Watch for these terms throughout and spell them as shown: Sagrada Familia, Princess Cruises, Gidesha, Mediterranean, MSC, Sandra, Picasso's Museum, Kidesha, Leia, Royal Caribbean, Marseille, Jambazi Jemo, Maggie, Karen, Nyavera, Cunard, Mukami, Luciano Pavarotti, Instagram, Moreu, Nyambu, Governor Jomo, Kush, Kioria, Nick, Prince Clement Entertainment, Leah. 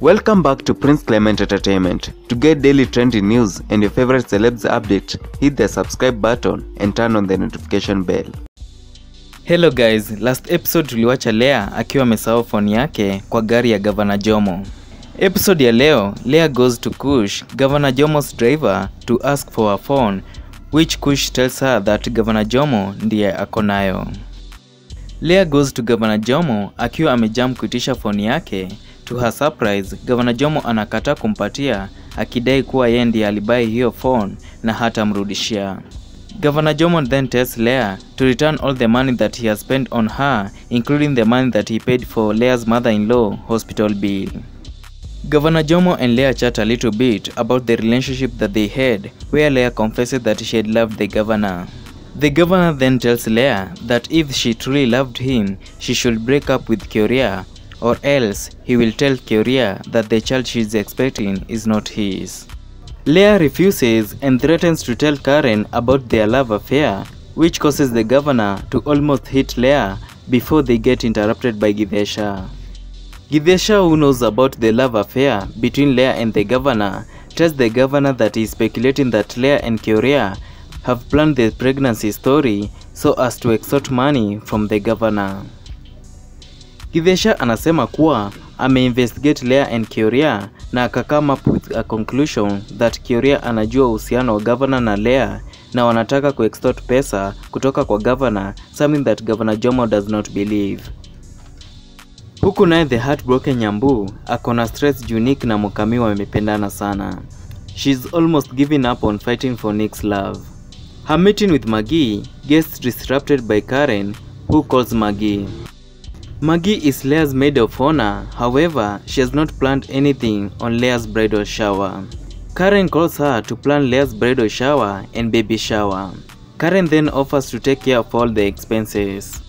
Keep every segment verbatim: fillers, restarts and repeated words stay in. Welcome back to Prince Clement Entertainment. To get daily trendy news and your favorite celebs update, hit the subscribe button and turn on the notification bell. Hello guys, last episode tuliwacha Leah akiwa amesahau phone yake kwa gari ya Governor Jomo. Episode ya leo, Leah goes to Kush, Governor Jomo's driver, to ask for her phone, which Kush tells her that Governor Jomo ndiye akonayo. Leah goes to Governor Jomo akiwa amejam kuitisha phone yake. To her surprise, Governor Jomo anakata kumpatia, akidai kuwa yeye ndiye alibai hiyo phone na hatamrudishia. Governor Jomo then tells Leia to return all the money that he has spent on her, including the money that he paid for Leia's mother-in-law hospital bill. Governor Jomo and Leia chat a little bit about the relationship that they had, where Leia confesses that she had loved the governor. The governor then tells Leia that if she truly loved him, she should break up with Kioria, or else he will tell Kioria that the child she is expecting is not his. Leia refuses and threatens to tell Karen about their love affair, which causes the governor to almost hit Leia before they get interrupted by Gidesha. Gidesha, who knows about the love affair between Leia and the governor, tells the governor that he is speculating that Leia and Kioria have planned their pregnancy story so as to extort money from the governor. Kidesha anasema kuwa ameinvestigate Leia and Kioria na aka come up with a conclusion that Kioria anajua uhusiano wa governor na Leia na wanataka kuextort pesa kutoka kwa governor, something that Governor Jomo does not believe. Huku naye the heartbroken Nyambu akona stress juu Nick na Mukami wamependana sana. She's almost giving up on fighting for Nick's love. Her meeting with Maggie gets disrupted by Karen, who calls Maggie. Maggie is Leia's maid of honor, however, she has not planned anything on Leia's bridal shower. Karen calls her to plan Leia's bridal shower and baby shower. Karen then offers to take care of all the expenses.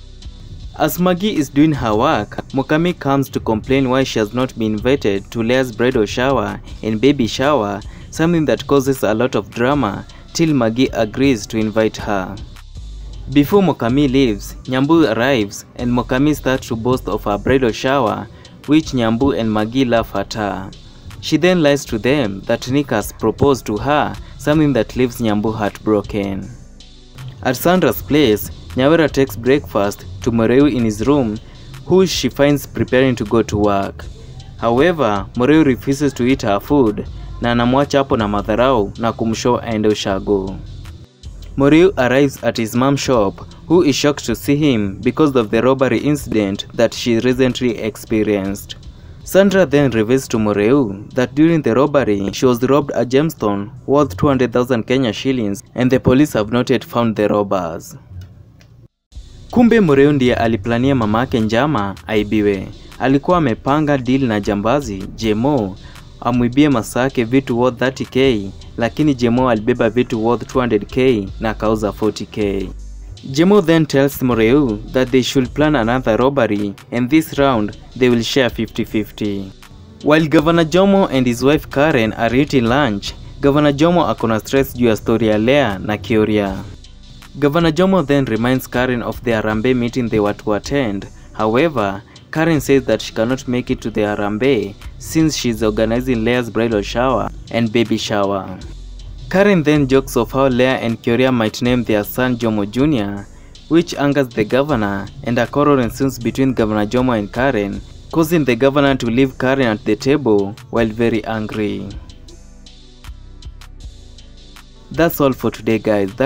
As Maggie is doing her work, Mukami comes to complain why she has not been invited to Leia's bridal shower and baby shower, something that causes a lot of drama till Maggie agrees to invite her. Before Mukami leaves, Nyambu arrives and Mukami starts to boast of her bridal shower, which Nyambu and Maggie laugh at her. She then lies to them that Nick has proposed to her, something that leaves Nyambu heartbroken. At Sandra's place, Nyavera takes breakfast to Moreu in his room, who she finds preparing to go to work. However, Moreu refuses to eat her food na anamwacha hapo na madharau na kumshow aende ushago. Moreu arrives at his mom's shop, who is shocked to see him because of the robbery incident that she recently experienced. Sandra then reveals to Moreu that during the robbery, she was robbed a gemstone worth two hundred thousand Kenya shillings and the police have not yet found the robbers. Kumbe Moreu ndiye aliplania mamake njama aibiwe. Alikuwa amepanga deal na Jambazi Jemo amwibie masake vitu worth thirty K, lakini Jemo alibeba vitu worth two hundred K na kauza forty K. Jemo then tells Moreu that they should plan another robbery and this round they will share fifty fifty. While Governor Jomo and his wife Karen are eating lunch, Governor Jomo akona stress juu ya story ya Leia na Kioria. Governor Jomo then reminds Karen of the Arambe meeting they were to attend. However, Karen says that she cannot make it to the Arambe since she is organizing Leia's bridal shower and baby shower. Karen then jokes of how Leia and Kioria might name their son Jomo Junior, which angers the governor, and a quarrel ensues between Governor Jomo and Karen, causing the governor to leave Karen at the table while very angry. That's all for today guys. Thank